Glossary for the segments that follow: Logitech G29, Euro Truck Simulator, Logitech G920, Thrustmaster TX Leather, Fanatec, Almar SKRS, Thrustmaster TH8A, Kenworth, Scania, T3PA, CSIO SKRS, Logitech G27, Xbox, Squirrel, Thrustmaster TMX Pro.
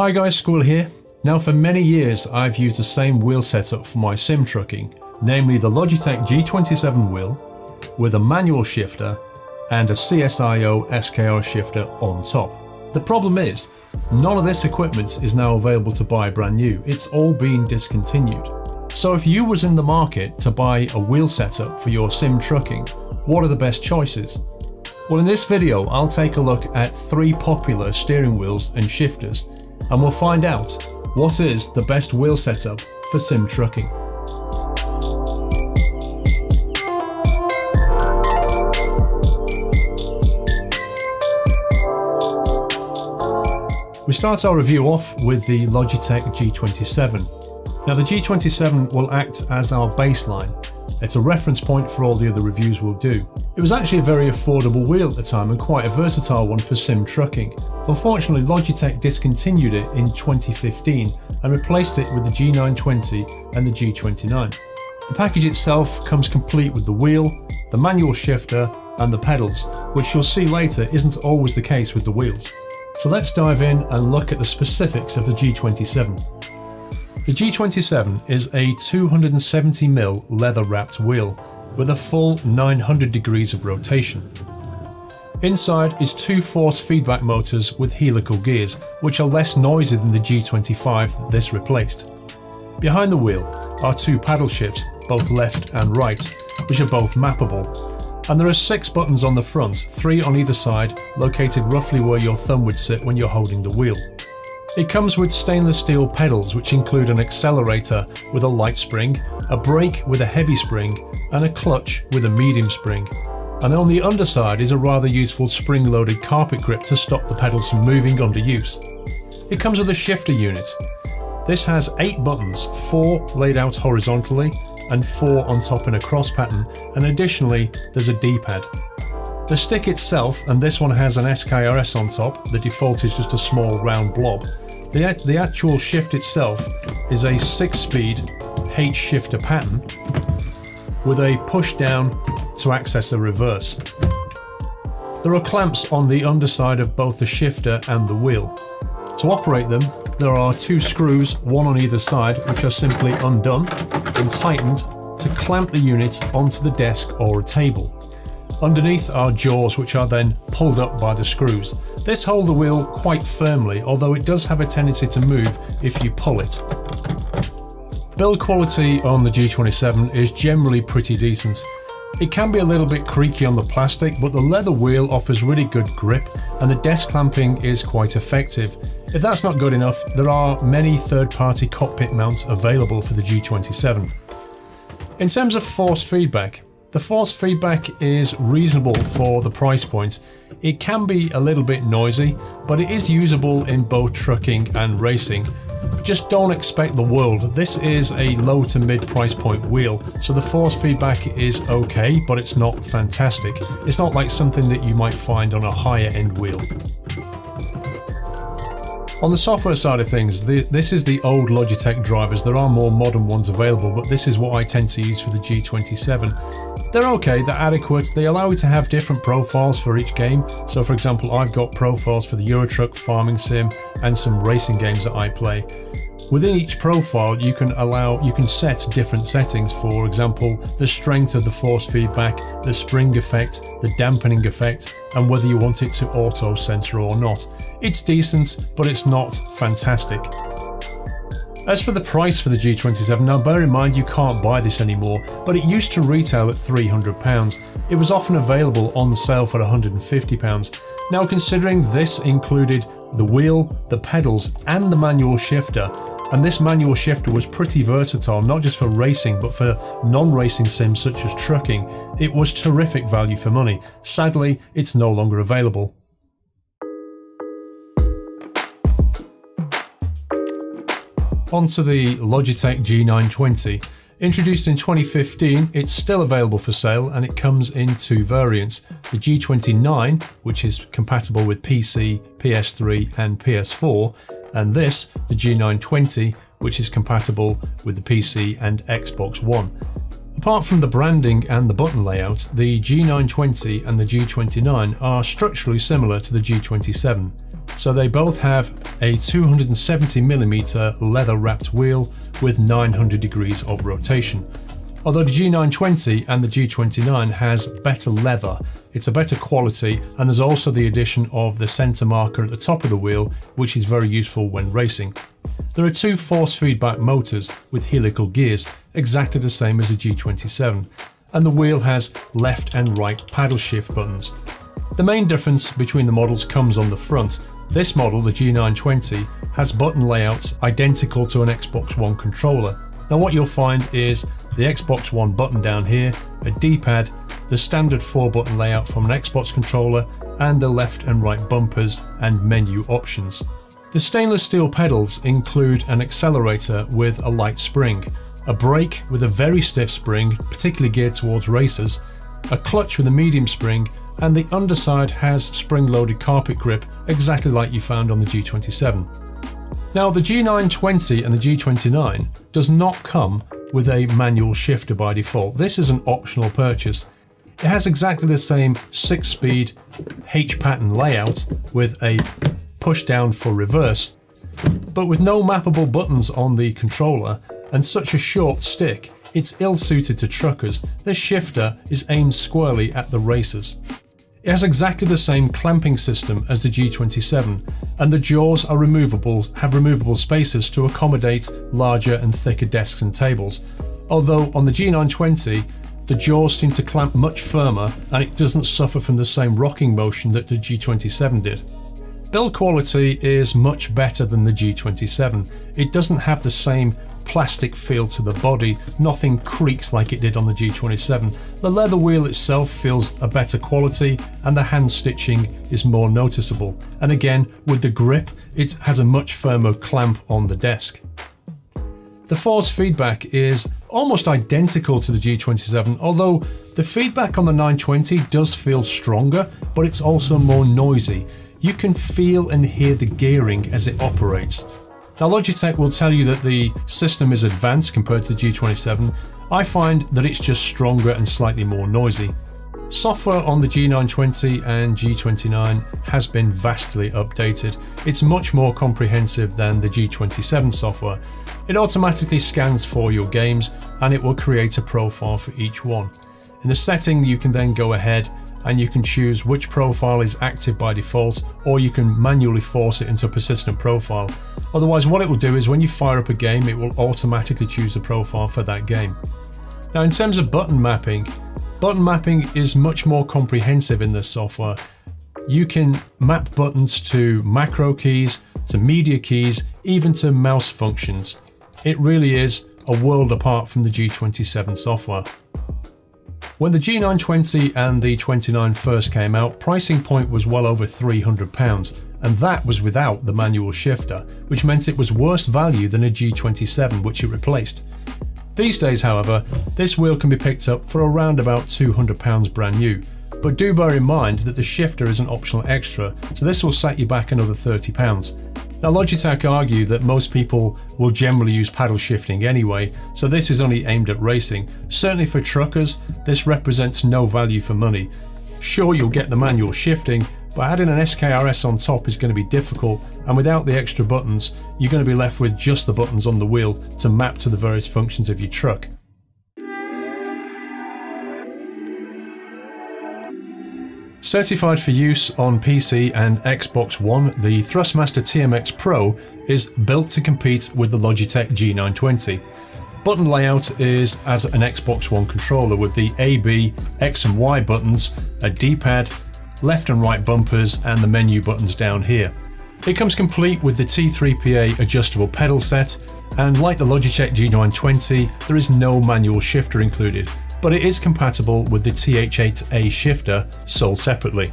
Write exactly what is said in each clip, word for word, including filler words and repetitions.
Hi guys, Squirrel here. Now for many years I've used the same wheel setup for my sim trucking, namely the Logitech G twenty-seven wheel with a manual shifter and a C S I O S K R S shifter on top. The problem is, none of this equipment is now available to buy brand new. It's all been discontinued. So if you was in the market to buy a wheel setup for your sim trucking, what are the best choices? Well, in this video, I'll take a look at three popular steering wheels and shifters, and we'll find out what is the best wheel setup for sim trucking. We start our review off with the Logitech G twenty-seven. Now the G twenty-seven will act as our baseline. It's a reference point for all the other reviews we'll do. It was actually a very affordable wheel at the time and quite a versatile one for sim trucking. Unfortunately, Logitech discontinued it in twenty fifteen and replaced it with the G nine twenty and the G twenty-nine. The package itself comes complete with the wheel, the manual shifter and the pedals, which you'll see later isn't always the case with the wheels. So let's dive in and look at the specifics of the G twenty-seven. The G twenty-seven is a two hundred seventy millimeter leather wrapped wheel with a full nine hundred degrees of rotation. Inside is two force feedback motors with helical gears, which are less noisy than the G twenty-five that this replaced. Behind the wheel are two paddle shifts, both left and right, which are both mappable. And there are six buttons on the front, three on either side, located roughly where your thumb would sit when you're holding the wheel. It comes with stainless steel pedals, which include an accelerator with a light spring, a brake with a heavy spring, and a clutch with a medium spring. And on the underside is a rather useful spring-loaded carpet grip to stop the pedals from moving under use. It comes with a shifter unit. This has eight buttons, four laid out horizontally, and four on top in a cross pattern, and additionally there's a D-pad. The stick itself, and this one has an S K R S on top, the default is just a small round blob. The, the actual shift itself is a six-speed H shifter pattern with a push down to access a reverse. There are clamps on the underside of both the shifter and the wheel. To operate them, there are two screws, one on either side, which are simply undone and tightened to clamp the unit onto the desk or a table. Underneath are jaws, which are then pulled up by the screws. This holds the wheel quite firmly, although it does have a tendency to move if you pull it. Build quality on the G twenty-seven is generally pretty decent. It can be a little bit creaky on the plastic, but the leather wheel offers really good grip and the desk clamping is quite effective. If that's not good enough, there are many third-party cockpit mounts available for the G twenty-seven. In terms of force feedback, the force feedback is reasonable for the price point. It can be a little bit noisy, but it is usable in both trucking and racing. Just don't expect the world. This is a low to mid price point wheel, so the force feedback is okay, but it's not fantastic. It's not like something that you might find on a higher end wheel. On the software side of things, the, this is the old Logitech drivers. There are more modern ones available, but this is what I tend to use for the G twenty-seven. They're okay, they're adequate. They allow you to have different profiles for each game. So for example, I've got profiles for the Euro Truck, Farming Sim, and some racing games that I play. Within each profile, you can allow, you can set different settings. For example, the strength of the force feedback, the spring effect, the dampening effect, and whether you want it to auto sensor or not. It's decent, but it's not fantastic. As for the price for the G twenty-seven, now bear in mind you can't buy this anymore, but it used to retail at three hundred pounds. It was often available on sale for one hundred and fifty pounds. Now considering this included the wheel, the pedals, and the manual shifter, and this manual shifter was pretty versatile, not just for racing, but for non-racing sims such as trucking. It was terrific value for money. Sadly, it's no longer available. Onto the Logitech G nine twenty. Introduced in twenty fifteen, it's still available for sale and it comes in two variants. The G twenty-nine, which is compatible with P C, P S three and P S four, and this, the G nine twenty, which is compatible with the P C and Xbox One. Apart from the branding and the button layout, the G nine twenty and the G twenty-nine are structurally similar to the G twenty-seven. So they both have a two hundred seventy millimeter leather wrapped wheel with nine hundred degrees of rotation. Although the G nine twenty and the G twenty-nine has better leather, it's a better quality, and there's also the addition of the center marker at the top of the wheel, which is very useful when racing. There are two force feedback motors with helical gears, exactly the same as the G twenty-seven, and the wheel has left and right paddle shift buttons. The main difference between the models comes on the front. This model, the G nine twenty, has button layouts identical to an Xbox One controller. Now what you'll find is the Xbox One button down here, a D-pad, the standard four button layout from an Xbox controller, and the left and right bumpers and menu options. The stainless steel pedals include an accelerator with a light spring, a brake with a very stiff spring, particularly geared towards racers, a clutch with a medium spring, and the underside has spring-loaded carpet grip, exactly like you found on the G twenty-seven. Now the G nine twenty and the G twenty-nine does not come with a manual shifter by default. This is an optional purchase. It has exactly the same six-speed H-pattern layout with a push-down for reverse, but with no mappable buttons on the controller and such a short stick, it's ill-suited to truckers. This shifter is aimed squarely at the racers. It has exactly the same clamping system as the G twenty-seven, and the jaws are removable, have removable spaces to accommodate larger and thicker desks and tables. Although on the G nine twenty, the jaws seem to clamp much firmer and it doesn't suffer from the same rocking motion that the G twenty-seven did. Build quality is much better than the G twenty-seven. It doesn't have the same plastic feel to the body, nothing creaks like it did on the G twenty-seven. The leather wheel itself feels a better quality and the hand stitching is more noticeable. And again, with the grip, it has a much firmer clamp on the desk. The force feedback is almost identical to the G twenty-seven, although the feedback on the nine twenty does feel stronger, but it's also more noisy. You can feel and hear the gearing as it operates. Now Logitech will tell you that the system is advanced compared to the G twenty-seven. I find that it's just stronger and slightly more noisy. Software on the G nine twenty and G twenty-nine has been vastly updated. It's much more comprehensive than the G twenty-seven software. It automatically scans for your games and it will create a profile for each one. In the setting, you can then go ahead and you can choose which profile is active by default, or you can manually force it into a persistent profile. Otherwise, what it will do is when you fire up a game, it will automatically choose the profile for that game. Now, in terms of button mapping, button mapping is much more comprehensive in this software. You can map buttons to macro keys, to media keys, even to mouse functions. It really is a world apart from the G twenty-seven software. When the G nine twenty and the twenty-nine first came out, pricing point was well over three hundred pounds, and that was without the manual shifter, which meant it was worse value than a G twenty-seven, which it replaced. These days, however, this wheel can be picked up for around about two hundred pounds brand new, but do bear in mind that the shifter is an optional extra, so this will set you back another thirty pounds. Now Logitech argue that most people will generally use paddle shifting anyway, so this is only aimed at racing. Certainly for truckers, this represents no value for money. Sure, you'll get the manual shifting, but adding an S K R S on top is going to be difficult, and without the extra buttons, you're going to be left with just the buttons on the wheel to map to the various functions of your truck. Certified for use on P C and Xbox One, the Thrustmaster T M X Pro is built to compete with the Logitech G nine twenty. Button layout is as an Xbox One controller with the A, B, X and Y buttons, a D-pad, left and right bumpers and the menu buttons down here. It comes complete with the T three P A adjustable pedal set, and like the Logitech G nine twenty, there is no manual shifter included, but it is compatible with the T H eight A shifter sold separately.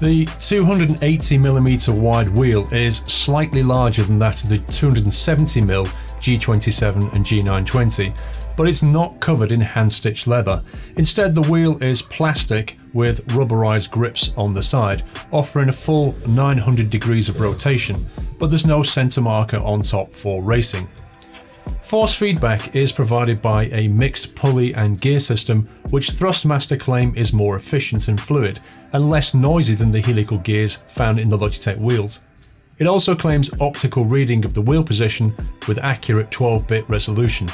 The two hundred eighty millimeter wide wheel is slightly larger than that of the two hundred seventy millimeter G twenty-seven and G nine twenty, but it's not covered in hand-stitched leather. Instead, the wheel is plastic with rubberized grips on the side, offering a full nine hundred degrees of rotation, but there's no center marker on top for racing. Force feedback is provided by a mixed pulley and gear system, which Thrustmaster claim is more efficient and fluid, and less noisy than the helical gears found in the Logitech wheels. It also claims optical reading of the wheel position with accurate twelve bit resolution.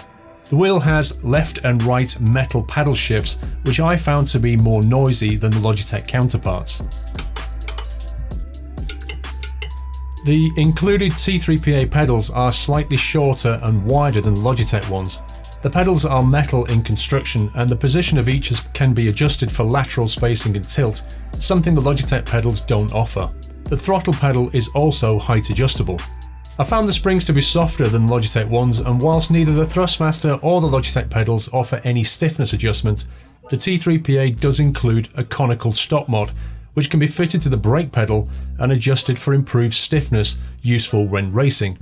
The wheel has left and right metal paddle shifts, which I found to be more noisy than the Logitech counterparts. The included T three P A pedals are slightly shorter and wider than Logitech ones. The pedals are metal in construction, and the position of each can be adjusted for lateral spacing and tilt, something the Logitech pedals don't offer. The throttle pedal is also height adjustable. I found the springs to be softer than Logitech ones, and whilst neither the Thrustmaster or the Logitech pedals offer any stiffness adjustment, the T three P A does include a conical stop mod, which can be fitted to the brake pedal and adjusted for improved stiffness, useful when racing.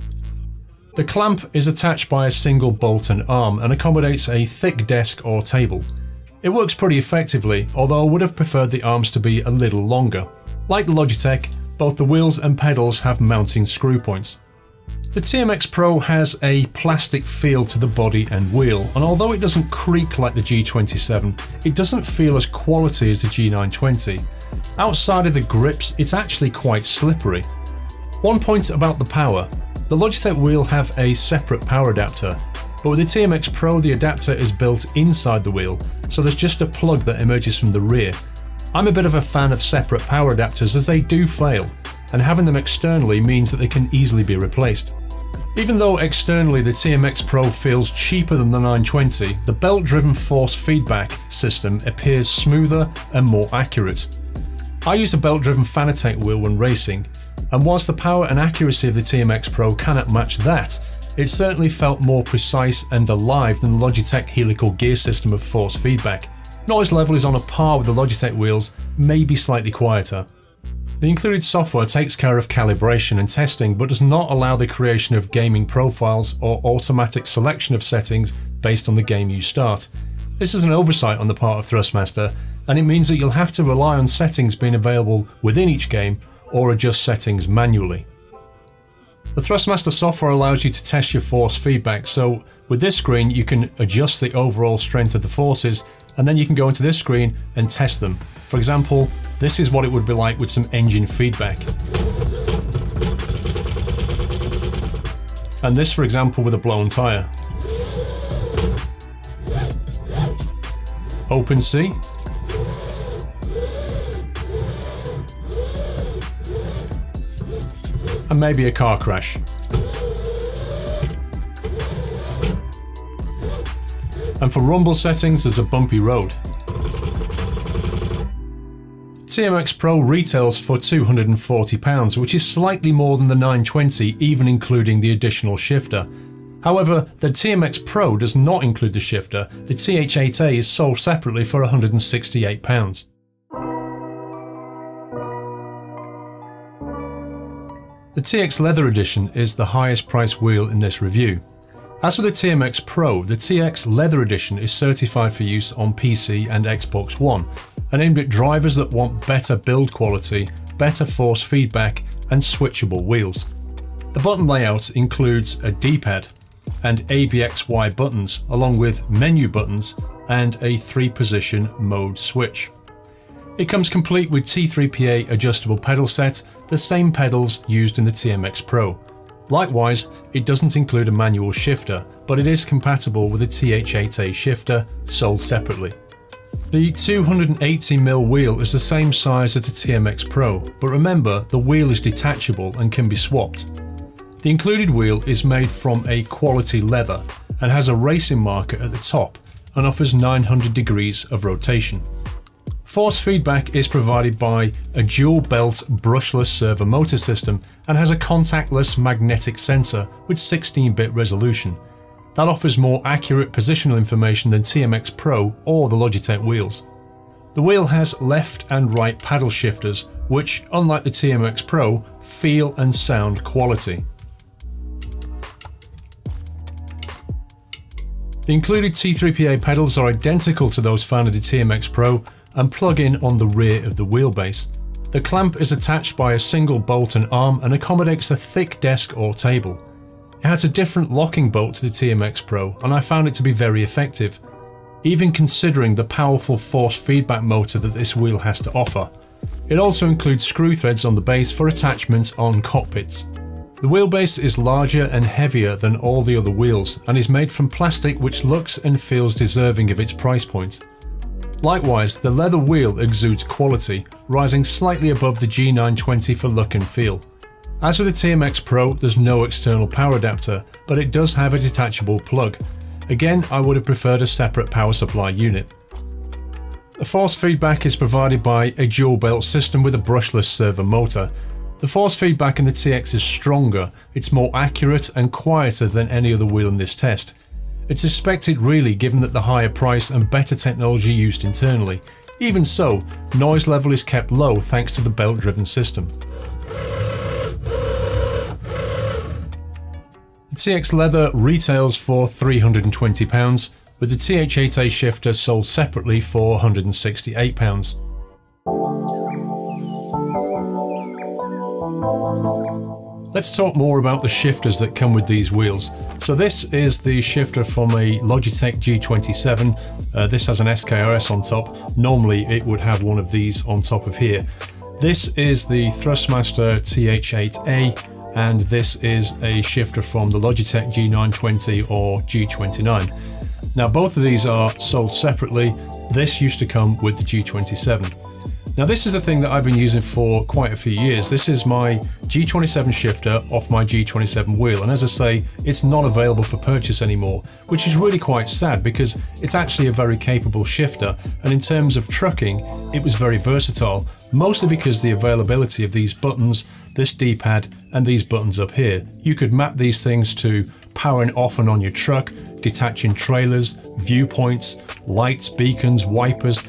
The clamp is attached by a single bolt and arm and accommodates a thick desk or table. It works pretty effectively, although I would have preferred the arms to be a little longer. Like the Logitech, both the wheels and pedals have mounting screw points. The T M X Pro has a plastic feel to the body and wheel, and although it doesn't creak like the G twenty-seven, it doesn't feel as quality as the G nine twenty. Outside of the grips, it's actually quite slippery. One point about the power. The Logitech wheel have a separate power adapter, but with the T M X Pro the adapter is built inside the wheel, so there's just a plug that emerges from the rear. I'm a bit of a fan of separate power adapters as they do fail, and having them externally means that they can easily be replaced. Even though externally the T M X Pro feels cheaper than the nine twenty, the belt-driven force feedback system appears smoother and more accurate. I use a belt-driven Fanatec wheel when racing, and whilst the power and accuracy of the T M X Pro cannot match that, it certainly felt more precise and alive than the Logitech helical gear system of force feedback. Noise level is on a par with the Logitech wheels, maybe slightly quieter. The included software takes care of calibration and testing, but does not allow the creation of gaming profiles or automatic selection of settings based on the game you start. This is an oversight on the part of Thrustmaster, and it means that you'll have to rely on settings being available within each game or adjust settings manually. The Thrustmaster software allows you to test your force feedback, so with this screen you can adjust the overall strength of the forces, and then you can go into this screen and test them. For example, this is what it would be like with some engine feedback. And this, for example, with a blown tyre. Open C. And maybe a car crash. And for rumble settings, there's a bumpy road. T M X Pro retails for two hundred and forty pounds, which is slightly more than the nine twenty, even including the additional shifter. However, the T M X Pro does not include the shifter. The T H eight A is sold separately for one hundred and sixty-eight pounds. The T X Leather Edition is the highest priced wheel in this review. As with the T M X Pro, the T X Leather Edition is certified for use on P C and Xbox One, and aimed at drivers that want better build quality, better force feedback, and switchable wheels. The button layout includes a D-pad and A B X Y buttons, along with menu buttons and a three-position mode switch. It comes complete with T three P A adjustable pedal set, the same pedals used in the T M X Pro. Likewise, it doesn't include a manual shifter, but it is compatible with a T H eight A shifter, sold separately. The two hundred and eighty millimeter wheel is the same size as the T M X Pro, but remember, the wheel is detachable and can be swapped. The included wheel is made from a quality leather and has a racing marker at the top and offers nine hundred degrees of rotation. Force feedback is provided by a dual belt brushless servo motor system and has a contactless magnetic sensor with sixteen bit resolution. That offers more accurate positional information than T M X Pro or the Logitech wheels. The wheel has left and right paddle shifters, which, unlike the T M X Pro, feel and sound quality. The included T three P A pedals are identical to those found in the T M X Pro and plug in on the rear of the wheelbase. The clamp is attached by a single bolt and arm and accommodates a thick desk or table. It has a different locking bolt to the T M X Pro, and I found it to be very effective, even considering the powerful force feedback motor that this wheel has to offer. It also includes screw threads on the base for attachments on cockpits. The wheelbase is larger and heavier than all the other wheels and is made from plastic, which looks and feels deserving of its price point. Likewise, the leather wheel exudes quality, rising slightly above the G nine twenty for look and feel. As with the T M X Pro, there's no external power adapter, but it does have a detachable plug. Again, I would have preferred a separate power supply unit. The force feedback is provided by a dual belt system with a brushless servo motor. The force feedback in the T X is stronger, it's more accurate and quieter than any other wheel in this test. It's expected really, given that the higher price and better technology used internally. Even so, noise level is kept low thanks to the belt driven system. The T X Leather retails for three hundred and twenty pounds, with the T H eight A shifter sold separately for one hundred and sixty-eight pounds. Let's talk more about the shifters that come with these wheels. So this is the shifter from a Logitech G twenty-seven. Uh, this has an S K R S on top. Normally it would have one of these on top of here. This is the Thrustmaster T H eight A, and this is a shifter from the Logitech G nine twenty or G twenty-nine. Now both of these are sold separately. This used to come with the G twenty-seven. Now this is a thing that I've been using for quite a few years. This is my G twenty-seven shifter off my G twenty-seven wheel, and as I say, it's not available for purchase anymore, which is really quite sad because it's actually a very capable shifter, and in terms of trucking, it was very versatile, mostly because the availability of these buttons, this D-pad, and these buttons up here. You could map these things to powering off and on your truck, detaching trailers, viewpoints, lights, beacons, wipers,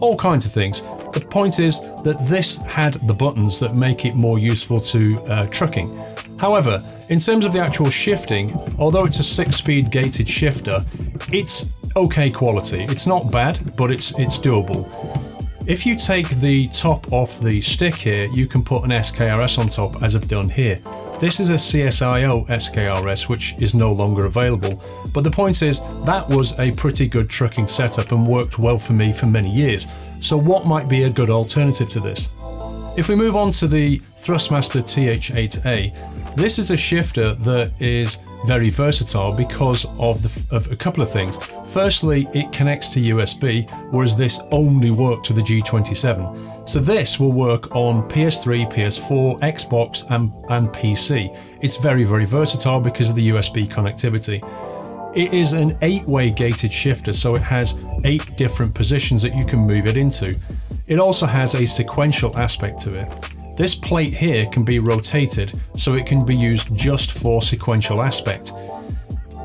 all kinds of things. The point is that this had the buttons that make it more useful to uh, trucking. However, in terms of the actual shifting, although it's a six-speed gated shifter, it's okay quality. It's not bad, but it's, it's doable. If you take the top off the stick here, you can put an S K R S on top, as I've done here. This is a C S I O S K R S, which is no longer available. But the point is, that was a pretty good trucking setup and worked well for me for many years. So what might be a good alternative to this? If we move on to the Thrustmaster T H eight A, this is a shifter that is very versatile because of, the, of a couple of things. Firstly, it connects to U S B, whereas this only worked to the G twenty-seven. So this will work on P S three, P S four, Xbox, and, and P C. It's very, very versatile because of the U S B connectivity. It is an eight-way gated shifter, so it has eight different positions that you can move it into. It also has a sequential aspect to it. This plate here can be rotated, so it can be used just for sequential aspect.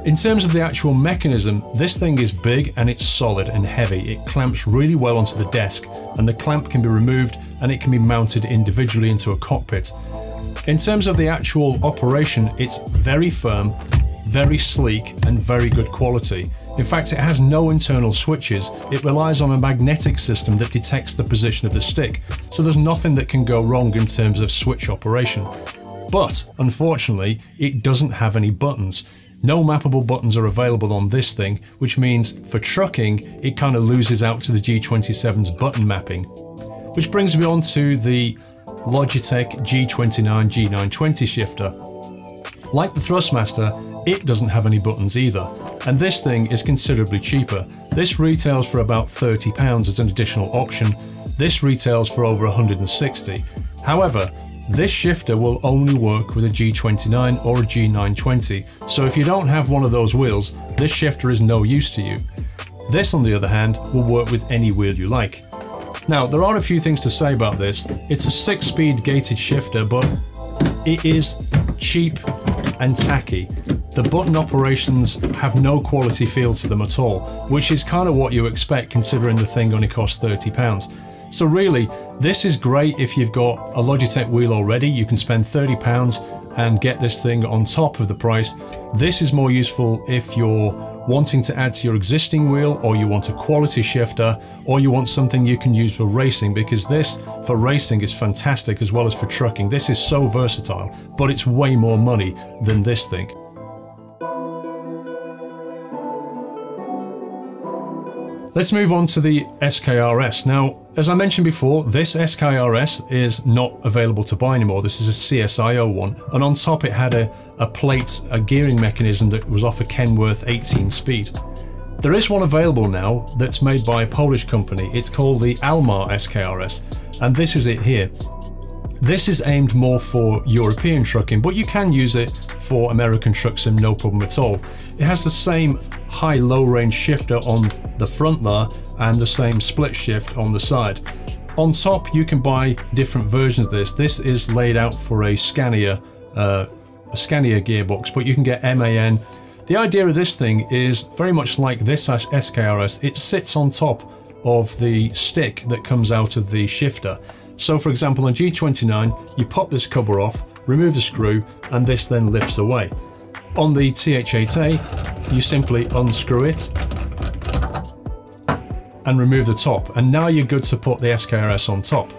In terms of the actual mechanism, this thing is big and it's solid and heavy. It clamps really well onto the desk, and the clamp can be removed and it can be mounted individually into a cockpit. In terms of the actual operation, it's very firm, very sleek, and very good quality. In fact, it has no internal switches. It relies on a magnetic system that detects the position of the stick, so there's nothing that can go wrong in terms of switch operation. But unfortunately, it doesn't have any buttons. No mappable buttons are available on this thing, which means for trucking, it kind of loses out to the G twenty-seven's button mapping. Which brings me on to the Logitech G twenty-nine G nine twenty shifter. Like the Thrustmaster, it doesn't have any buttons either, and this thing is considerably cheaper. This retails for about thirty pounds as an additional option. This retails for over one hundred and sixty. However, this shifter will only work with a G twenty-nine or a G nine twenty, so if you don't have one of those wheels, this shifter is no use to you. This, on the other hand, will work with any wheel you like. Now, there are a few things to say about this. It's a six-speed gated shifter, but it is cheap and tacky. The button operations have no quality feel to them at all, which is kind of what you expect considering the thing only costs thirty pounds. So really, this is great if you've got a Logitech wheel already. You can spend thirty pounds and get this thing on top of the price. This is more useful if you're wanting to add to your existing wheel, or you want a quality shifter, or you want something you can use for racing, because this for racing is fantastic as well as for trucking. This is so versatile, but it's way more money than this thing. Let's move on to the S K R S. Now, as I mentioned before, this S K R S is not available to buy anymore. This is a C S I O one. And on top it had a, a plate, a gearing mechanism that was off a Kenworth eighteen speed. There is one available now that's made by a Polish company. It's called the Almar S K R S, and this is it here. This is aimed more for European trucking, but you can use it for American trucks and no problem at all. It has the same high-low range shifter on the front there and the same split shift on the side. On top, you can buy different versions of this. This is laid out for a Scania, uh, a Scania gearbox, but you can get M A N. The idea of this thing is very much like this S K R S. It sits on top of the stick that comes out of the shifter. So for example, on G twenty-nine, you pop this cover off, remove the screw, and this then lifts away. On the T H eight A, you simply unscrew it and remove the top. And now you're good to put the S K R S on top.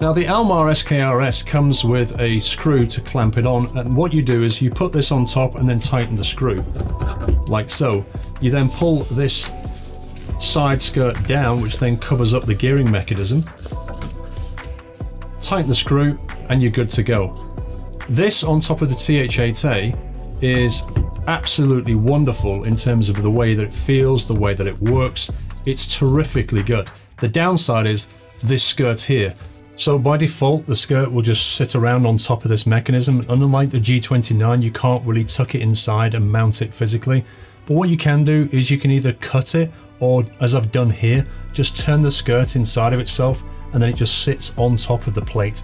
Now the Almar S K R S comes with a screw to clamp it on, and what you do is you put this on top and then tighten the screw, like so. You then pull this side skirt down, which then covers up the gearing mechanism, tighten the screw, and you're good to go. This on top of the T H eight A is absolutely wonderful in terms of the way that it feels, the way that it works. It's terrifically good. The downside is this skirt here. So by default, the skirt will just sit around on top of this mechanism. And unlike the G twenty-nine, you can't really tuck it inside and mount it physically. But what you can do is you can either cut it, or as I've done here, just turn the skirt inside of itself and then it just sits on top of the plate.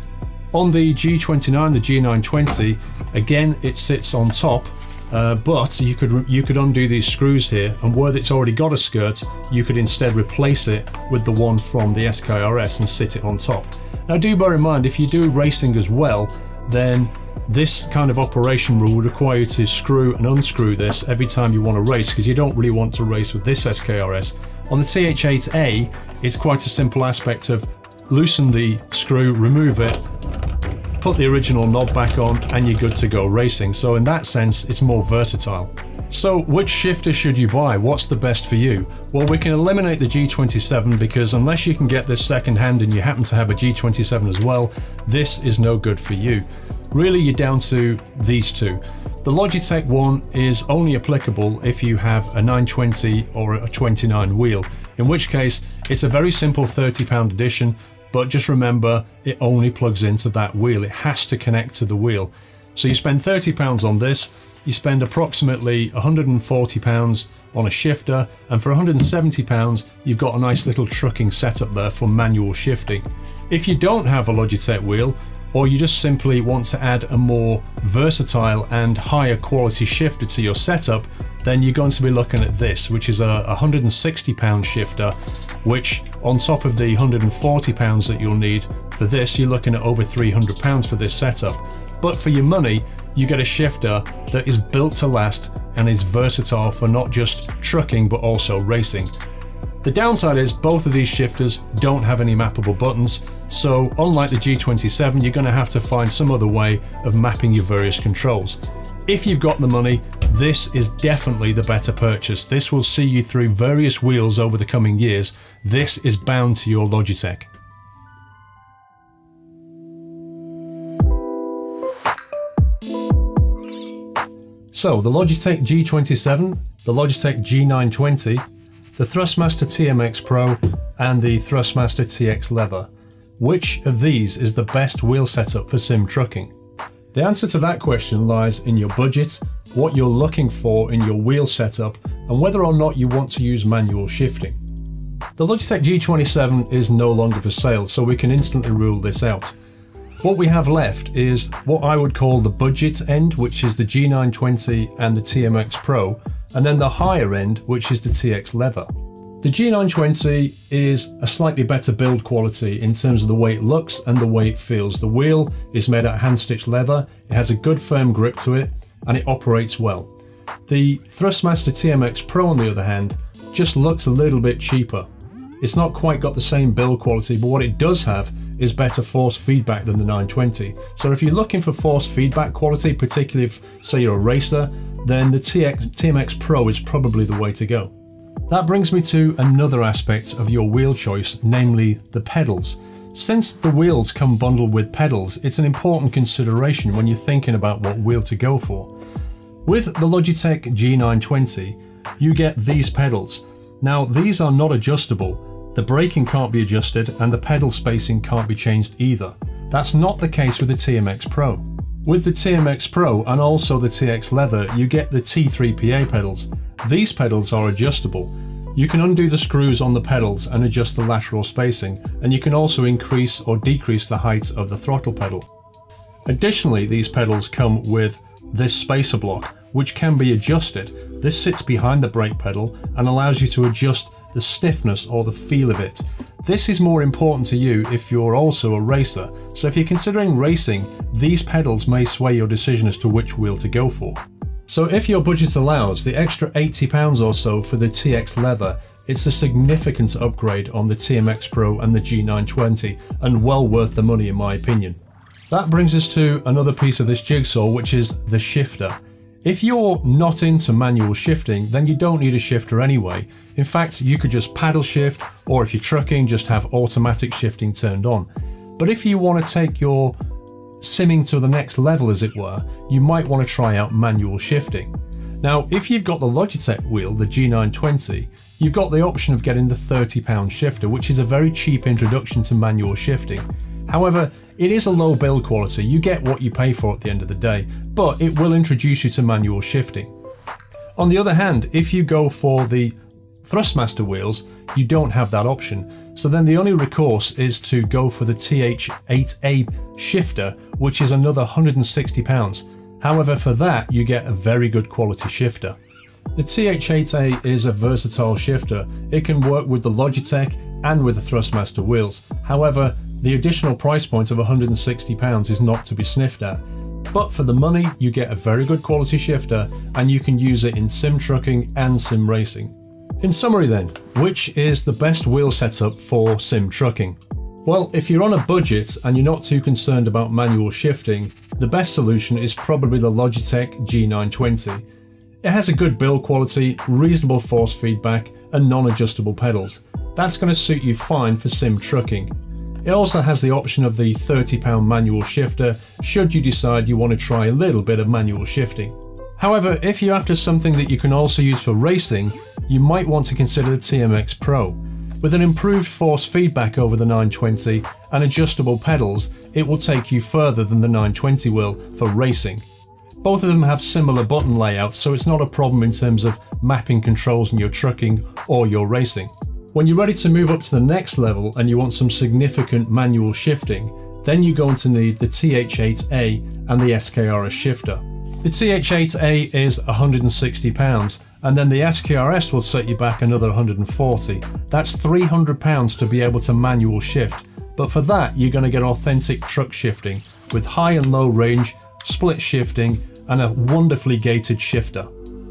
On the G twenty-nine, the G nine twenty, again, it sits on top, uh, but you could, you could undo these screws here, and where it's already got a skirt, you could instead replace it with the one from the S K R S and sit it on top. Now do bear in mind, if you do racing as well, then this kind of operation will require you to screw and unscrew this every time you want to race, because you don't really want to race with this S K R S. On the T H eight A, it's quite a simple aspect of loosen the screw, remove it, put the original knob back on, and you're good to go racing. So in that sense, it's more versatile. So which shifter should you buy? What's the best for you? Well, we can eliminate the G twenty-seven, because unless you can get this second hand and you happen to have a G twenty-seven as well, this is no good for you. Really, you're down to these two. The Logitech one is only applicable if you have a nine twenty or a twenty-nine wheel, in which case it's a very simple thirty pound addition, but just remember it only plugs into that wheel. It has to connect to the wheel. So you spend thirty pounds on this, you spend approximately one hundred and forty pounds on a shifter, and for one hundred and seventy pounds, you've got a nice little trucking setup there for manual shifting. If you don't have a Logitech wheel, or you just simply want to add a more versatile and higher quality shifter to your setup, then you're going to be looking at this, which is a one hundred and sixty pound shifter, which on top of the one hundred and forty pounds that you'll need for this, you're looking at over three hundred pounds for this setup. But for your money, you get a shifter that is built to last and is versatile for not just trucking, but also racing. The downside is both of these shifters don't have any mappable buttons. So unlike the G twenty-seven, you're gonna have to find some other way of mapping your various controls. If you've got the money, this is definitely the better purchase. This will see you through various wheels over the coming years. This is bound to your Logitech. So the Logitech G twenty-seven, the Logitech G nine twenty, the Thrustmaster T M X Pro, and the Thrustmaster T X Leather. Which of these is the best wheel setup for sim trucking? The answer to that question lies in your budget, what you're looking for in your wheel setup, and whether or not you want to use manual shifting. The Logitech G twenty-seven is no longer for sale, so we can instantly rule this out. What we have left is what I would call the budget end, which is the G nine twenty and the T M X Pro, and then the higher end, which is the T X Leather. The G nine twenty is a slightly better build quality in terms of the way it looks and the way it feels. The wheel is made out of hand-stitched leather, it has a good firm grip to it, and it operates well. The Thrustmaster T M X Pro, on the other hand, just looks a little bit cheaper. It's not quite got the same build quality, but what it does have is better force feedback than the nine twenty. So if you're looking for force feedback quality, particularly if, say, you're a racer, then the T X, T M X Pro is probably the way to go. That brings me to another aspect of your wheel choice, namely the pedals. Since the wheels come bundled with pedals, it's an important consideration when you're thinking about what wheel to go for. With the Logitech G nine twenty, you get these pedals. Now, these are not adjustable. The braking can't be adjusted and the pedal spacing can't be changed either. That's not the case with the T M X Pro. With the T M X Pro and also the T X Leather, you get the T three P A pedals. These pedals are adjustable. You can undo the screws on the pedals and adjust the lateral spacing, and you can also increase or decrease the height of the throttle pedal. Additionally, these pedals come with this spacer block, which can be adjusted. This sits behind the brake pedal and allows you to adjust the stiffness or the feel of it. This is more important to you if you're also a racer, so if you're considering racing, these pedals may sway your decision as to which wheel to go for. So if your budget allows, the extra eighty pounds or so for the T X Leather, it's a significant upgrade on the T M X Pro and the G nine twenty, and well worth the money in my opinion. That brings us to another piece of this jigsaw, which is the shifter. If you're not into manual shifting, then you don't need a shifter anyway. In fact, you could just paddle shift, or if you're trucking, just have automatic shifting turned on. But if you want to take your simming to the next level, as it were, you might want to try out manual shifting. Now, if you've got the Logitech wheel, the G nine twenty, you've got the option of getting the thirty pound shifter, which is a very cheap introduction to manual shifting. However, it is a low build quality. You get what you pay for at the end of the day, but it will introduce you to manual shifting. On the other hand, if you go for the Thrustmaster wheels, you don't have that option. So then the only recourse is to go for the T H eight A shifter, which is another one hundred and sixty pounds. However, for that, you get a very good quality shifter. The T H eight A is a versatile shifter. It can work with the Logitech and with the Thrustmaster wheels. However, the additional price point of one hundred and sixty pounds is not to be sniffed at. But for the money, you get a very good quality shifter and you can use it in sim trucking and sim racing. In summary then, which is the best wheel setup for sim trucking? Well, if you're on a budget and you're not too concerned about manual shifting, the best solution is probably the Logitech G nine twenty. It has a good build quality, reasonable force feedback, and non-adjustable pedals. That's going to suit you fine for sim trucking. It also has the option of the thirty pound manual shifter, should you decide you want to try a little bit of manual shifting. However, if you're after something that you can also use for racing, you might want to consider the T M X Pro. With an improved force feedback over the nine twenty and adjustable pedals, it will take you further than the nine twenty will for racing. Both of them have similar button layouts, so it's not a problem in terms of mapping controls in your trucking or your racing. When you're ready to move up to the next level and you want some significant manual shifting, then you're going to need the T H eight A and the S K R S shifter. The T H eight A is one hundred and sixty pounds, and then the S K R S will set you back another one hundred and forty. That's three hundred pounds to be able to manual shift, but for that you're going to get authentic truck shifting with high and low range, split shifting, and a wonderfully gated shifter.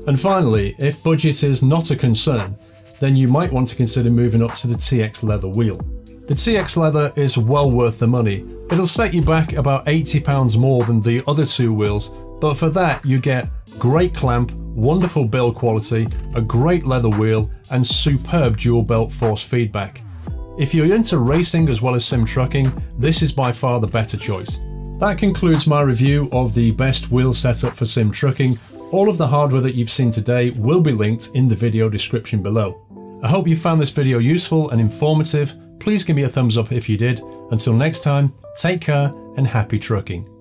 And finally, if budget is not a concern, then you might want to consider moving up to the T X Leather wheel. The T X Leather is well worth the money. It'll set you back about eighty pounds more than the other two wheels, but for that you get great clamp, wonderful build quality, a great leather wheel, and superb dual belt force feedback. If you're into racing as well as sim trucking, this is by far the better choice. That concludes my review of the best wheel setup for sim trucking. All of the hardware that you've seen today will be linked in the video description below. I hope you found this video useful and informative. Please give me a thumbs up if you did. Until next time, take care and happy trucking.